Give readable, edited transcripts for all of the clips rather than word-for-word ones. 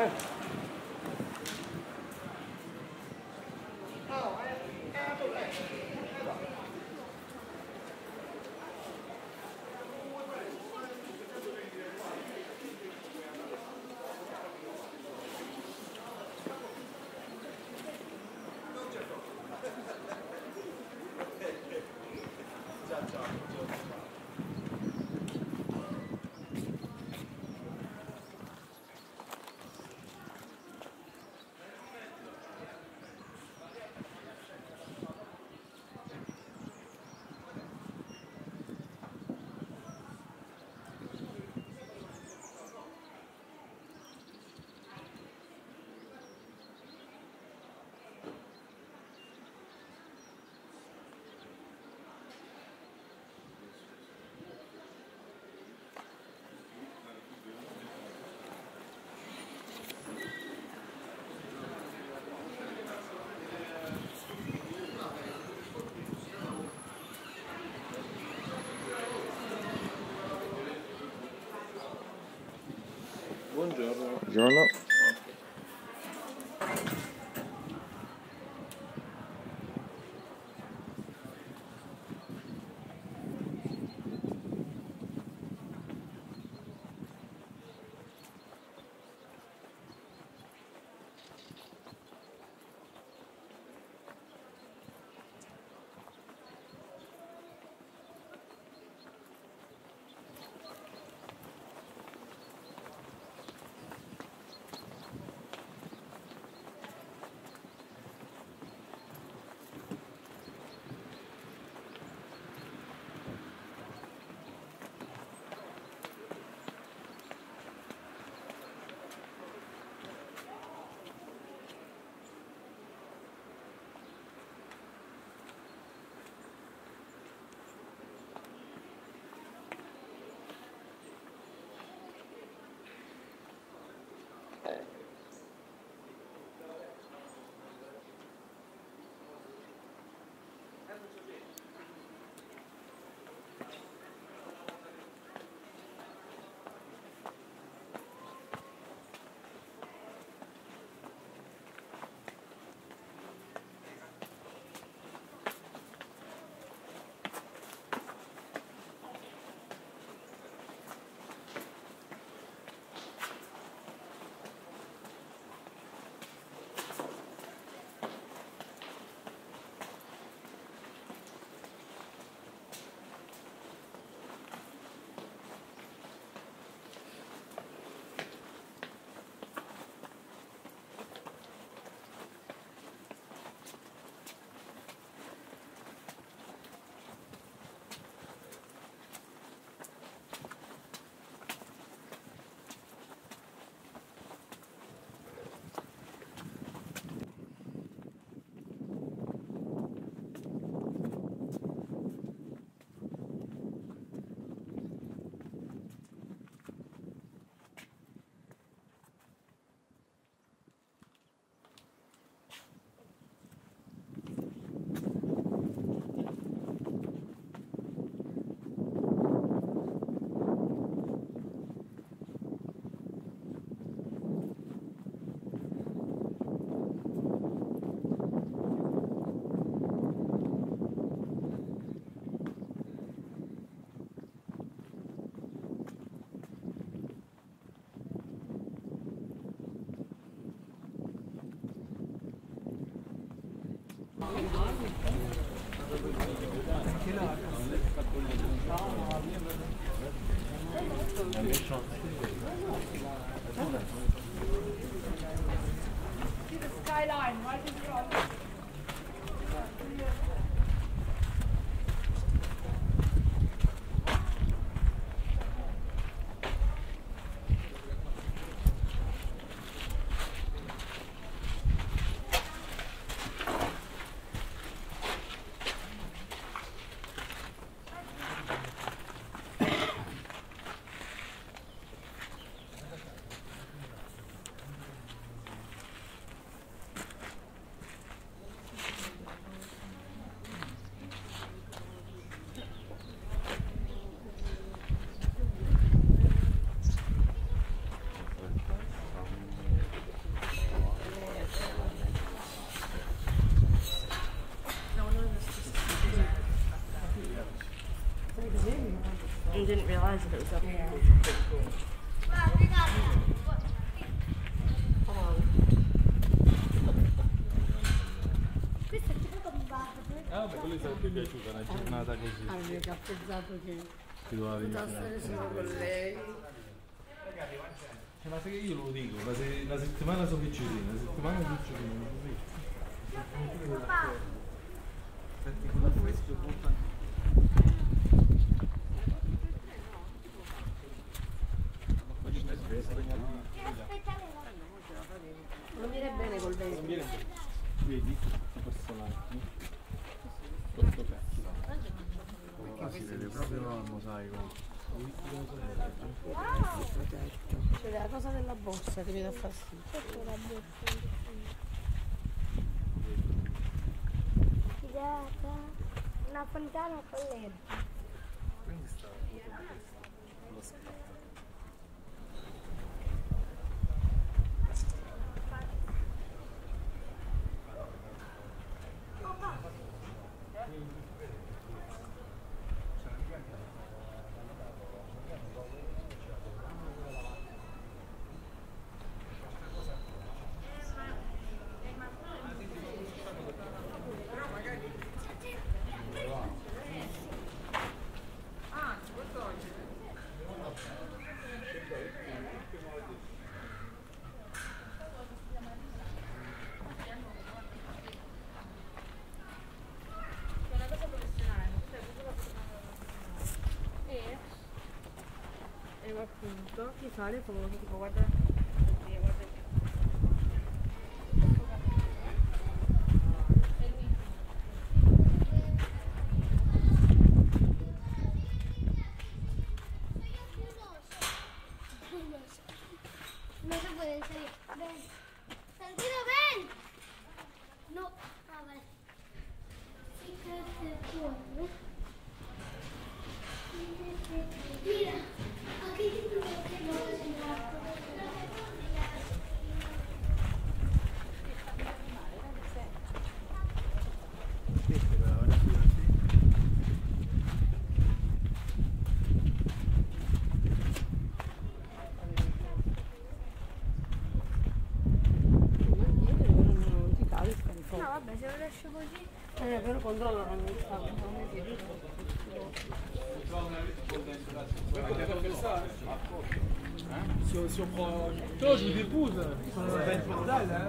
Buongiorno. Buongiorno. didn't realize that it was up there. Hold on. Ma se io lo dico, la settimana so che ci viene, la settimana so che ci viene, non lo dico. Senti, con la fresca buttano. Non viene bene col vento. Non viene bene. Vedi, tutto personale. Questo cazzo. Qua si vede proprio il mosaico. Wow! C'è la cosa della borsa che mi dà fastidio. C'è la borsa. Figata. Una fontana con l'erba. Quindi stavo con lo spazio. Appunto ti sale come lo tipo guarda guarda no se puede salir ven sentido ven no ah vale si que se mira. Però controllo non mi sta si on prend toi je vous dépose ça va être fatal hein.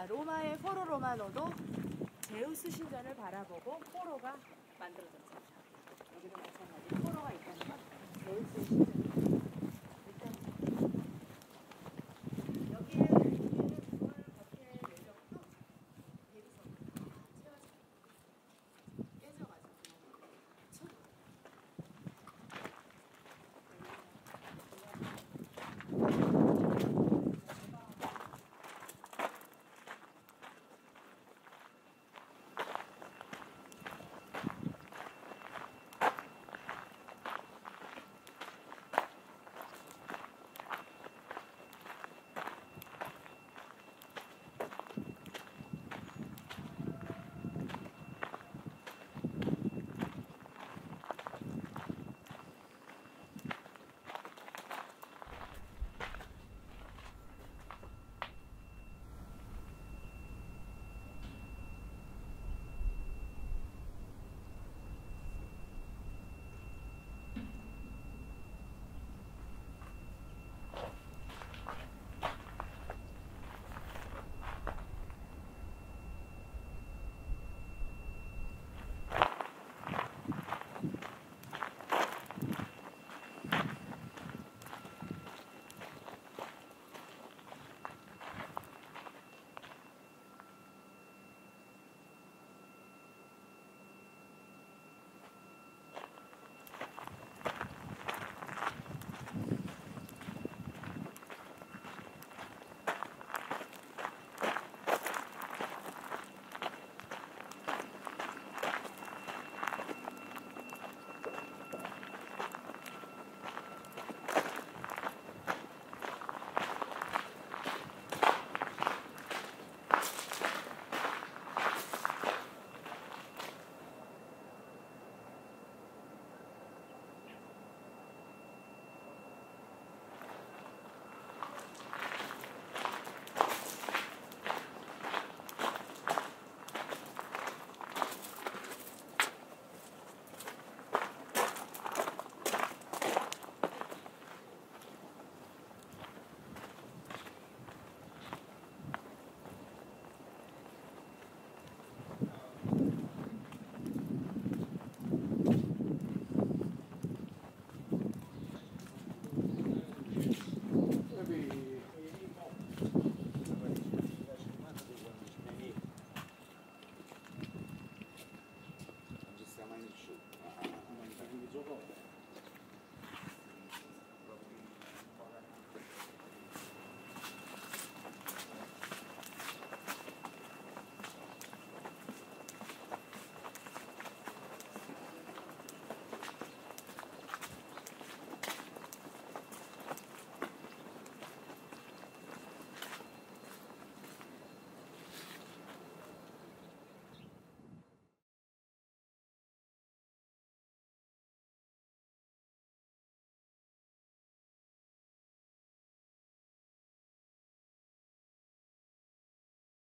그러니까 로마의 포로 로마노도 제우스 신전을 바라보고 포로가 만들어졌습니다. 여기도 마찬가지 포로가 있다는 건 제우스 신전.